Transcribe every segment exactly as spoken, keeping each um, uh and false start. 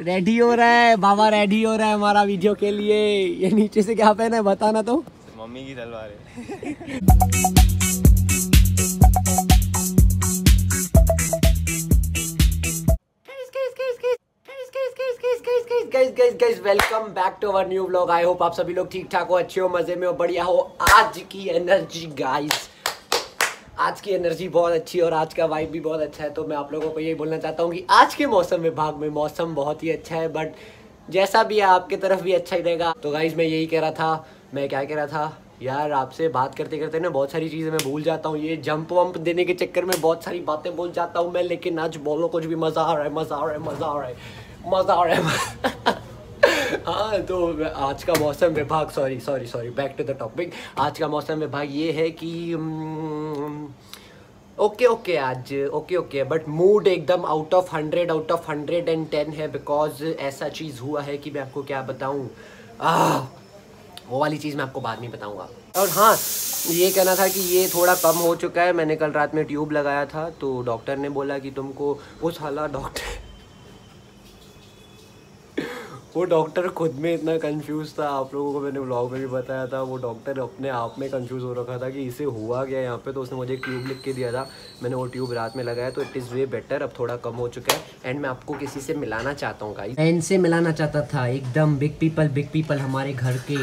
Ready हो रहा है बाबा, रेडी हो रहा है हमारा वीडियो के लिए। ये नीचे से क्या पहना है बताना तो। मम्मी की तलवार है। Welcome back to our new vlog. I hope आप सभी लोग ठीक ठाक हो, अच्छे हो, मजे में हो, बढ़िया हो। आज की एनर्जी गाइस, आज की एनर्जी बहुत अच्छी और आज का वाइब भी बहुत अच्छा है। तो मैं आप लोगों को यही बोलना चाहता हूँ कि आज के मौसम विभाग में मौसम बहुत ही अच्छा है, बट जैसा भी है आपके तरफ भी अच्छा ही रहेगा। तो गाइज मैं यही कह रहा था, मैं क्या कह रहा था यार, आपसे बात करते करते ना बहुत सारी चीज़ें मैं भूल जाता हूँ। ये जंप वम्प देने के चक्कर में बहुत सारी बातें भूल जाता हूँ मैं, लेकिन आज बोलो कुछ भी मज़ा आ रहा है, मज़ा आ रहा है, मज़ा आ रहा है, मज़ा आ रहा है। हाँ, तो आज का मौसम विभाग, sorry sorry sorry back to the topic. आज का मौसम विभाग ये है कि ओके ओके आज ओके ओके बट मूड एकदम out of hundred out of hundred and ten है, बिकॉज ऐसा चीज़ हुआ है कि मैं आपको क्या बताऊँ, वो वाली चीज़ मैं आपको बाद में बताऊँगा। और हाँ, ये कहना था कि ये थोड़ा कम हो चुका है। मैंने कल रात में ट्यूब लगाया था तो डॉक्टर ने बोला कि तुमको, वो साला डॉक्टर वो डॉक्टर खुद में इतना कंफ्यूज था, आप लोगों को मैंने व्लॉग में भी बताया था, वो डॉक्टर अपने आप में कंफ्यूज हो रखा था कि इसे हुआ क्या यहाँ पे। तो उसने मुझे ट्यूब लिख के दिया था, मैंने वो ट्यूब रात में लगाया, तो इट इज़ वे बेटर, अब थोड़ा कम हो चुका है। एंड मैं आपको किसी से मिलाना चाहता हूँ गाइस, रैन से मिलाना चाहता था एकदम, बिग पीपल बिग पीपल हमारे घर के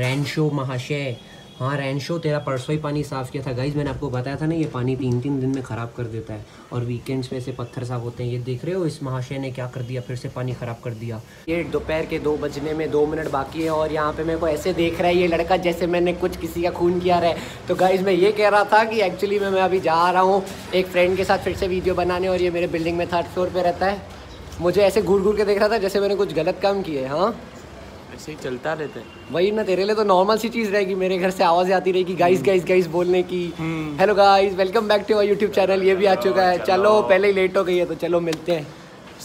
रैनशो महाशय। हाँ रैनशो, तेरा परसों ही पानी साफ़ किया था। गाइज मैंने आपको बताया था ना, ये पानी तीन तीन दिन में ख़राब कर देता है और वीकेंड्स पे ऐसे पत्थर साफ होते हैं। ये देख रहे हो, इस महाशय ने क्या कर दिया, फिर से पानी ख़राब कर दिया। ये दोपहर के दो बजने में दो मिनट बाकी है और यहाँ पे मेरे को ऐसे देख रहा है ये लड़का जैसे मैंने कुछ किसी का खून किया रहा है। तो गाइज मैं ये कह रहा था कि एक्चुअली मैं मैं अभी जा रहा हूँ एक फ्रेंड के साथ फिर से वीडियो बनाने, और ये मेरे बिल्डिंग में थर्ड फ्लोर पर रहता है। मुझे ऐसे घूर घूर के देख रहा था जैसे मैंने कुछ गलत काम किए। हाँ ऐसे ही चलता रहता है वही ना, तेरे लिए तो नॉर्मल सी चीज़ रहेगी, मेरे घर से आवाज़ आती रहेगी गाइस गाइस गाइस बोलने की। Hello guys, welcome back to our YouTube channel. ये भी आ चुका है, चलो पहले ही लेट हो गई है तो चलो मिलते हैं।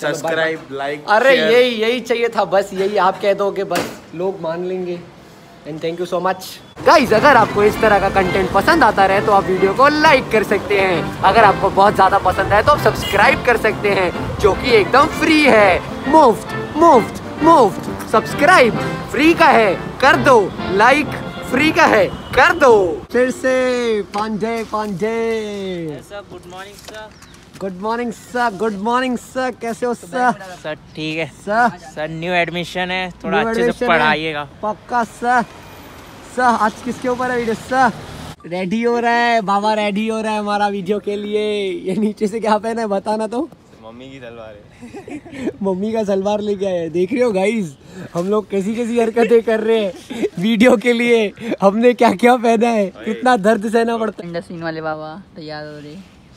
सब्सक्राइब लाइक, अरे यही यही चाहिए था, बस यही आप कह दोगे बस लोग मान लेंगे। And thank you so much guys. अगर आपको इस तरह का कंटेंट पसंद आता रहे तो आप वीडियो को लाइक कर सकते हैं, अगर आपको बहुत ज़्यादा पसंद आए तो आप सब्सक्राइब कर सकते हैं जो कि एकदम फ्री है। मुफ्त मुफ्त मुफ्त सब्सक्राइब फ्री का है, कर दो लाइक फ्री का है, कर दो। फिर से Pandey Pandey sir, good morning sir, good morning sir, good morning sir, कैसे हो सर? सर ठीक है सर, सर न्यू एडमिशन है, थोड़ा अच्छे से पढ़ाइएगा पक्का सर। सर आज किसके ऊपर है वीडियो सर? रेडी हो रहा है बाबा, रेडी हो रहा है हमारा वीडियो के लिए। ये नीचे से क्या पहना है बताना तो। मम्मी की सलवार है। मम्मी का सलवार लेके आया है। देख रहे हो गाइस हम लोग कैसी कैसी हरकतें कर रहे हैं वीडियो के लिए, हमने क्या क्या पहना है, कितना दर्द सहना पड़ता है। इंडस्ट्रीन वाले बाबा तैयार हो रहे,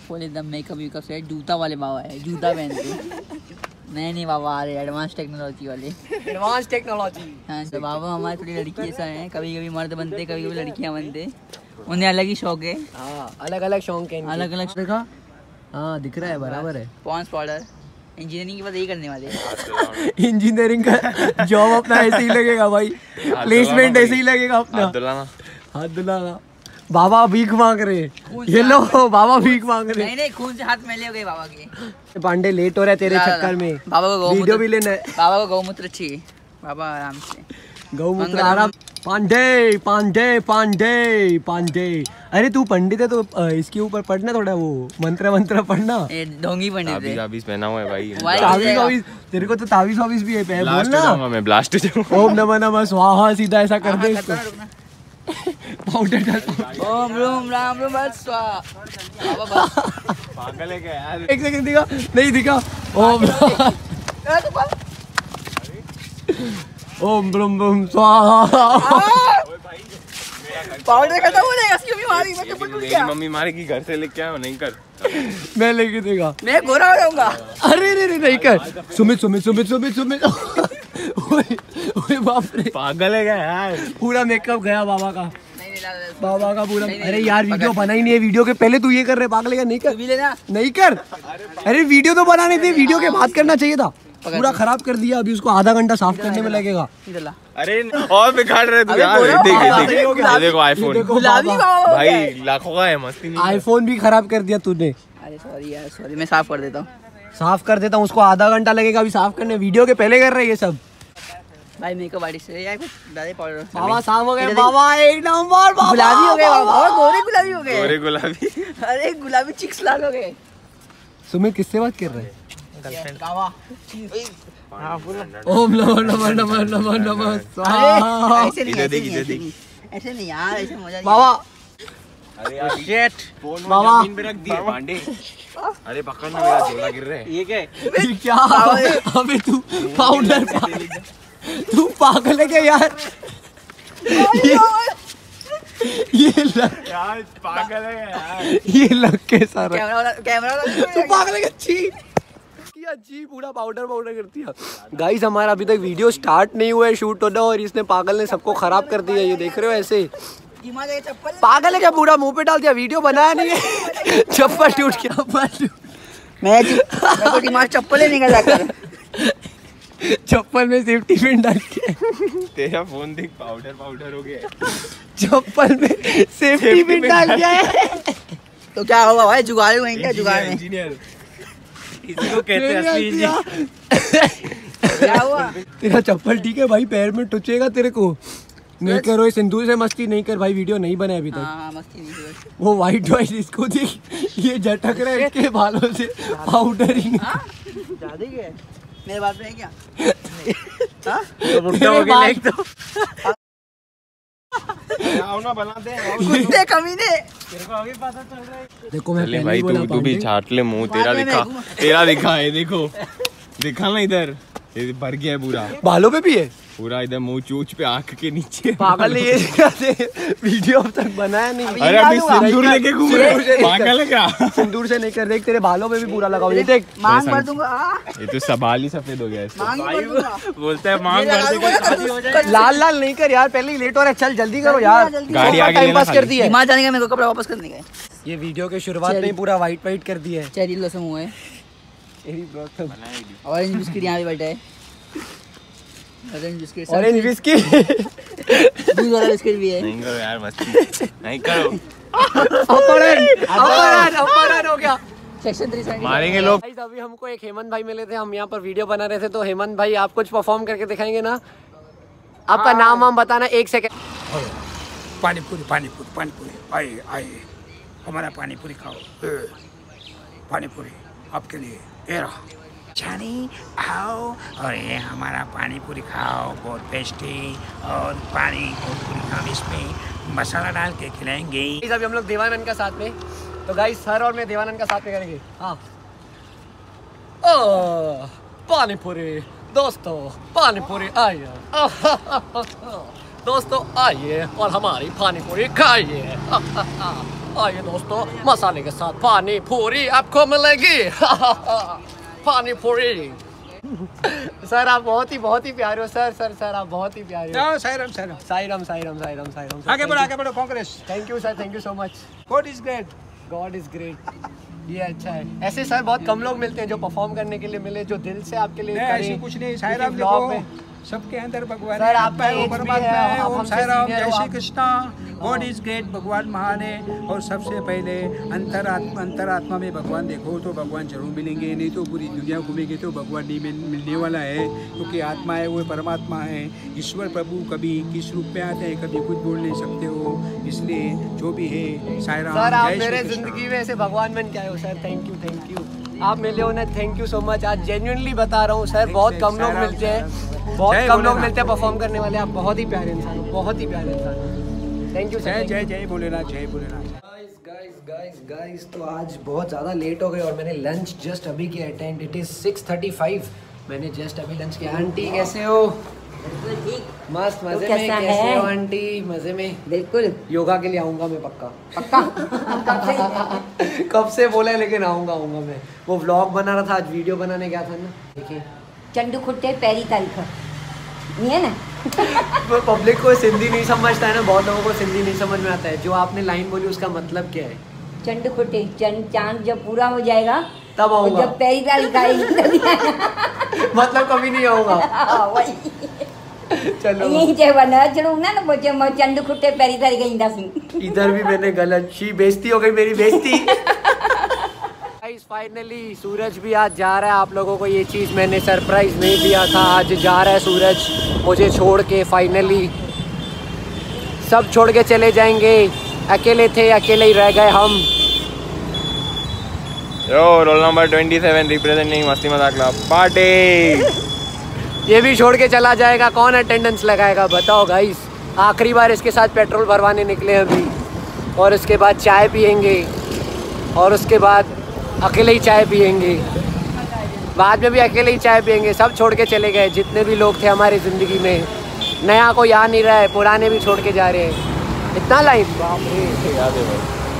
फुल एकदम मेकअप वेकअप से। जूता वाले बाबा है, जूता पहनते नए नए बाबा आ रहे, एडवांस टेक्नोलॉजी वाले, एडवांस टेक्नोलॉजी। हाँ तो बाबा हमारे थोड़ी लड़की ऐसा है, कभी कभी मर्द बनते, कभी कभी लड़कियाँ बनते, उन्हें अलग ही शौक है। हाँ अलग अलग शौक है, अलग अलग देखा। हाँ दिख रहा है, बराबर है। पॉन्स पाउडर इंजीनियरिंग के बाद यही करने वाले हैं। इंजीनियरिंग का जॉब अपना ऐसे ही लगेगा भाई, प्लेसमेंट ऐसे ही लगेगा अपना। हाथ धुलाना, हाथ धुलाना। बाबा भीख मांग रहे, ये लो बाबा भीख मांग रहे। नहीं नहीं, खून से हाथ मैले हो गए बाबा के। पांडे लेट हो रहा है तेरे चक्कर में, बाबा को वीडियो भी लेना है। बाबा को गौमूत्र चाहिए, बाबा आराम से गौमूत्र आराम। पांडे पांडे पांडे पांडे, अरे तू पंडित है तो इसके ऊपर पढ़ना थोड़ा, वो मंत्र मंत्र पढ़ना। ढोंगी पंडित ताबीज पहना हुआ है भाई, ताबीज वाबीज तेरे को तो ताबीज वाबीज भी है बोलना। मैं ब्लास्ट हो जाऊंगा। ओम नमः नमः स्वाहा, सीधा ऐसा कर दे इसको। पाउडर डाल, ओम रूम राम रूम बस स्वाहा। पागल है क्या यार? एक सेकंड दिखा, नहीं दिखा। ओम ओम ब्रम ब्रम स्वाहा। पाउडर खत्म हो जाएगा, इसकी भी मारी मैं कपड़ टूट गया। मम्मी मारेगी घर से लेके आया, नहीं कर मैं लेके देगा, मैं गोरा हो जाऊंगा। अरे रे रे नहीं कर। सुमित सुमित सुमित सुमित सुमित ओए ओए बाप रे, पागल है क्या यार? पूरा मेकअप गया बाबा का, बाबा का पूरा। अरे यार वीडियो बना ही नहीं है, वीडियो के पहले तू ये कर रहे, पागल है। नहीं कर, नहीं कर। अरे वीडियो तो बनाने थे, वीडियो के बात करना चाहिए था, पूरा खराब कर दिया। अभी उसको आधा घंटा साफ करने में लगेगा। अरे और बिगाड़ रहे तू यार, देखो देखो आईफोन भाई लाखों का है, मस्ती नहीं। आईफोन भी खराब कर दिया तूने। अरे सॉरी यार, सॉरी मैं साफ कर देता हूँ। साफ कर देता हूँ उसको, आधा घंटा लगेगा अभी साफ करने, वीडियो के पहले कर रहे ये सब। भाई मेरे को बारिश से यार दादे पाउडर बाबा साफ हो गए, बाबा एक नंबर, बाबा गुलाबी हो गए, बाबा गोरे गुलाबी हो गए, गोरे गुलाबी, अरे गुलाबी चिक्स लाल हो गए। सुमित किससे बात कर रहे हैं? गर्लफ्रेंड बाबा। हां बोलो ओम नमः नमः नमः नमः स्वाहा। ऐसे नहीं ऐसे नहीं यार, ऐसे मजा नहीं बाबा। अरे यार शिट बाबा जमीन पे रख दिए भांडे, अरे पकड़ ना मेरा झोला गिर रहा है। ये क्या ये क्या अबे तू पाउडर तू पागल है क्या यार? ये यार पागल है यार, ये लग के सारा कैमरा कैमरा तू पागल है। अच्छी जी पूरा पाउडर पाउडर करती है। गाइस हमारा अभी तक वीडियो स्टार्ट नहीं हुआ है शूट होना, और इसने पागल ने सबको खराब कर दिया। ये देख रहे हो ऐसे पागल है क्या, पूरा मुंह पे डाल दिया, वीडियो बनाया नहीं है। चप्पल टूट गया, मैं मैं चप्पल ही निकल, चप्पल में सेफ्टी पिन डाल के। तेरा फोन देख पाउडर पाउडर हो गया, चप्पल में सेफ्टी पिन डाल दिया है तो क्या होगा भाई? जुगाड़ हुए क्या? जुगाड़ इंजीनियर इसको कहते हैं। क्या हुआ तेरा चप्पल? ठीक है भाई, पैर में टुचेगा तेरे को। नहीं करो सिंदूर से मस्ती, नहीं कर भाई, वीडियो नहीं बने अभी तक। आ, मस्ती नहीं। वो वाइट वाइट इसको देख, ये झटक रहा है इसके बालों से पाउडर ही। ज्यादा क्या मेरे बात पे है क्या? हां तो बुड्ढा हो गया एक तो बना दे कुत्ते कमीने। तेरे को अभी पता चल रहा है। देखो मैं पहले भाई तू तू भी छाट ले मुंह, तेरा दिखा तेरा दिखा है, देखो दिखा ना इधर, ये भर गया है पूरा, बालों पे भी है पूरा, इधर मुंह चोंच पे आंख के नीचे। पागल ये वीडियो अब तक बनाया नहीं। अरे अभी सिंदूर लेके घूम रहे, पागल है क्या? सिंदूर से नहीं कर, देख तेरे बालों पे भी पूरा लगा हुआ है, देख मांग भर दूंगा। ये तो सवाल ही सफेद हो गया इसका, बोलता है मांग भर दूंगा। लाल लाल नहीं कर यार, पहले ही लेट हो रहा है, चल जल्दी करो यार, गाड़ी आगे टाइम पास कर दी है। मां जाने का मेरे को कपड़ा वापस करने का, ये वीडियो की शुरुआत में पूरा व्हाइट व्हाइट कर दिया है। चेरी ब्लॉसम हुआ है, ऑरेंज बिस्किट यहाँ पे बैठा है, ऑरेंज बिस्किट ऑरेंज बिस्किट दूध वाला बिस्किट भी है। नहीं करो यार मस्ती, नहीं करो। अपहरण अपहरण अपहरण हो गया, सेक्शन थ्री मारेंगे लोग। गाइस अभी हमको एक हेमंत भाई मिले थे, हम यहाँ पर वीडियो बना रहे थे, तो हेमंत भाई आप कुछ परफॉर्म करके दिखाएंगे ना? आपका नाम हम बताना एक सेकेंड। पानीपुरी पानीपुरी पानीपुरी, आइए आइए हमारा पानीपुरी खाओ, पानीपुरी आपके लिए ये आओ, और ये हमारा पानी पूरी खाओ, बहुत टेस्टी, और पानी पूरी हम इसमें मसाला डाल के खिलाएंगे। अभी हम लोग देवानंद का साथ में, तो गाइस सर और मैं देवानंद का साथ में करेंगे। हाँ ओ पानी पूरी दोस्तों, पानी पूरी आइए दोस्तों, आइए और हमारी पानी पूरी खाइए। आइए दोस्तों, मसाले के साथ पानी पूरी आपको मिलेगी। पानी पूरी। सर आप बहुत ही बहुत ही प्यारे हो सर, सर सर आप बहुत ही प्यारे हो। साईराम साईराम साईराम साईराम साईराम साईराम। आगे बढ़ो आगे बढ़ो Congress. Thank you sir, thank you so much. God is great, God is great. ये अच्छा है, ऐसे सर बहुत कम लोग मिलते हैं जो परफॉर्म करने के लिए मिले, जो दिल से आपके लिए करें। कुछ नहीं साईराम देखो, सबके अंदर भगवान है, है ओम साईराम, जय Shri Krishna, God is great, भगवान महान है। और सबसे पहले अंतरात्मा, अंतरात्मा में भगवान देखो तो भगवान जरूर मिलेंगे, नहीं तो पूरी दुनिया घूमेगी तो भगवान नहीं मिलने वाला है, क्योंकि आत्मा है वो परमात्मा है। ईश्वर प्रभु कभी किस रूप में आते हैं कभी कुछ बोल नहीं सकते हो, इसलिए जो भी है साईराम। सर आप मेरे जिंदगी में ऐसे भगवान बन के आए हो sir, thank you thank you, आप मिले हो ना, थैंक यू सो मच। आज जेन्युइनली बता रहा हूँ सर, बहुत कम लोग मिलते हैं, बहुत कम लोग मिलते हैं परफॉर्म करने वाले, आप बहुत ही प्यारे इंसान हो, बहुत ही प्यारे इंसान, थैंक यू सर। जय जय भोलेनाथ, जय Bholenath. Guys guys guys guys तो आज बहुत ज़्यादा लेट हो गए, और मैंने लंच जस्ट अभी किया है, time it is six thirty five, मैंने जस्ट अभी लंच किया। आंटी कैसे हो? मस्त मजे में, कैसे हो आंटी? मजे में बिल्कुल। योगा के लिए आऊंगा मैं पक्का पक्का। कब से बोला है लेकिन आऊंगा आऊंगा मैं। वो व्लॉग बना रहा था, आज वीडियो बनाने गया था ना, देखिए चंडू खुट्टे पहली तारीख नहीं है ना। वो पब्लिक को सिंधी नहीं समझता है ना, बहुत लोगों को सिंधी नहीं समझ में आता है, जो आपने लाइन बोली उसका मतलब क्या है? चंडू खुट्टे चांद जब पूरा हो जाएगा तब आऊंगा, जब पहली तारीख मतलब कभी नहीं आऊंगा। चलो ना चंडू खुट्टे पैरी इधर भी मैंने गलत, बेइज्जती हो गई मेरी, बेइज्जती। फाइनली सूरज भी आज जा रहा है। आप लोगों को ये चीज़ मैंने सरप्राइज़ नहीं दिया था, आज जा रहा है सूरज मुझे छोड़ के। फाइनली सब छोड़ के चले जाएंगे, अकेले थे अकेले ही रह गए हम। यो रोल नंबर सत्ताईस representing Masti Mazaak club party. ये भी छोड़ के चला जाएगा, कौन अटेंडेंस लगाएगा बताओ गाइस। आखिरी बार इसके साथ पेट्रोल भरवाने निकले अभी, और उसके बाद चाय पियेंगे, और उसके बाद अकेले ही चाय पियेंगे, बाद में भी अकेले ही चाय पियेंगे। सब छोड़ के चले गए जितने भी लोग थे हमारी ज़िंदगी में। नया को याद नहीं रहा है, पुराने भी छोड़ के जा रहे हैं। इतना लाइन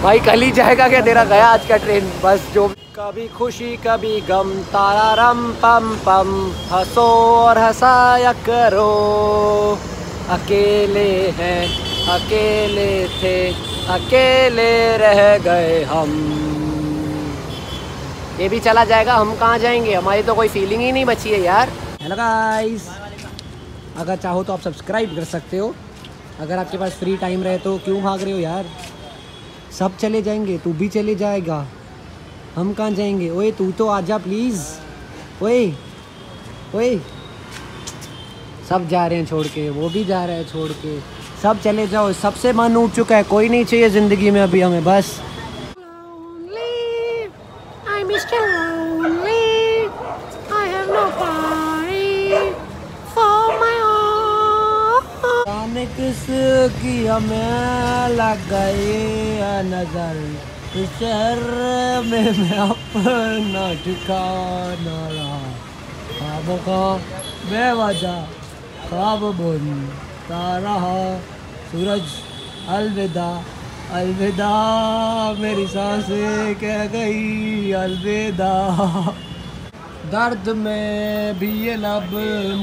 भाई, कल ही जाएगा क्या तेरा? गया आज का ट्रेन बस। जो कभी खुशी कभी गम, तारा रम पम पम, हंसो और हंसाया करो। अकेले हैं अकेले थे अकेले रह गए हम। ये भी चला जाएगा, हम कहाँ जाएंगे? हमारी तो कोई फीलिंग ही नहीं बची है यार। हेलो गाइस, अगर चाहो तो आप सब्सक्राइब कर सकते हो, अगर आपके पास फ्री टाइम रहे तो। क्यों भाग रहे हो यार? सब चले जाएंगे, तू भी चले जाएगा, हम कहाँ जाएंगे? ओए तू तो आजा प्लीज़। ओए ओए सब जा रहे हैं छोड़ के, वो भी जा रहा है छोड़ के। सब चले जाओ, सबसे मन उठ चुका है, कोई नहीं चाहिए ज़िंदगी में अभी हमें बस। किसकी हमें लग गई नजर, इस शहर में मैं अपना ठिकाना रहा। ख्वाबों का बेवजह ख्वाब बुनता रहा। सूरज अलविदा अलविदा, मेरी सांसें कह गई अलविदा। दर्द में भी ये लब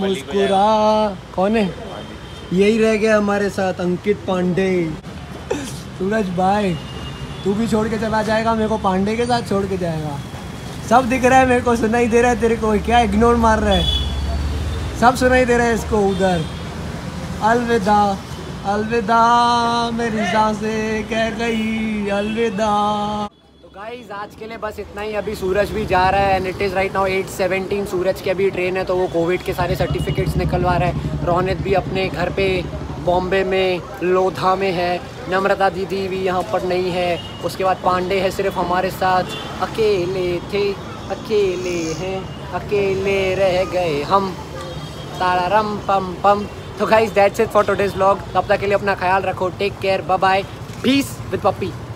मुस्कुरा। कौन है? यही रह गया हमारे साथ अंकित पांडे। सूरज भाई तू भी छोड़ के चला जाएगा, मेरे को पांडे के साथ छोड़ के जाएगा। सब दिख रहा है मेरे को, सुनाई दे रहा है तेरे को क्या? इग्नोर मार रहा है, सब सुनाई दे रहा है इसको उधर। अलविदा अलविदा, मेरी सांसें कह गई अलविदा। तो गाइस आज के लिए बस इतना ही। अभी सूरज भी जा रहा है and it is right now at seventeen. Suraj की अभी ट्रेन है तो वो कोविड के सारे सर्टिफिकेट्स निकलवा रहा है। रौनक भी अपने घर पे बॉम्बे में लोधा में है। नम्रता दीदी भी यहाँ पर नहीं है। उसके बाद पांडे है सिर्फ हमारे साथ। अकेले थे अकेले हैं अकेले रह गए हम, तारा रम पम पम। तो guys that's it for today's vlog. तब तक के लिए अपना ख्याल रखो, take care, bye bye, peace with Pappi.